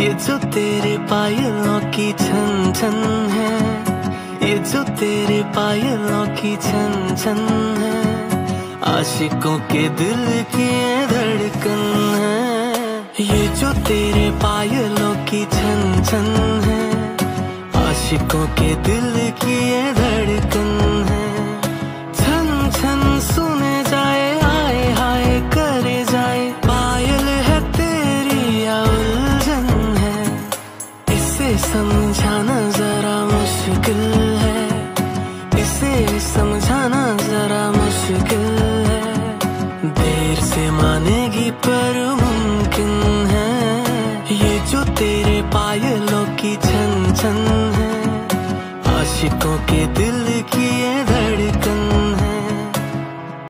ये जो तेरे पायलों की छन छन है, ये जो तेरे पायलों की छन छन है, आशिकों के दिल की धड़कन है। ये जो तेरे पायलों की छन छन है, आशिकों के दिल की